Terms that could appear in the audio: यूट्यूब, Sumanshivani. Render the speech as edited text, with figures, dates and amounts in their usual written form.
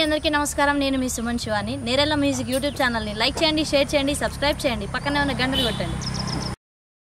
अंदरिकी नमस्कारम नेनु मी Suman Shivani Nerella music यूट्यूब channel नी लाइक चेयंडी, शेर चेयंडी, सब्सक्राइब चेयंडी, पक्कने उन्न घंटनु कोट्टंडी।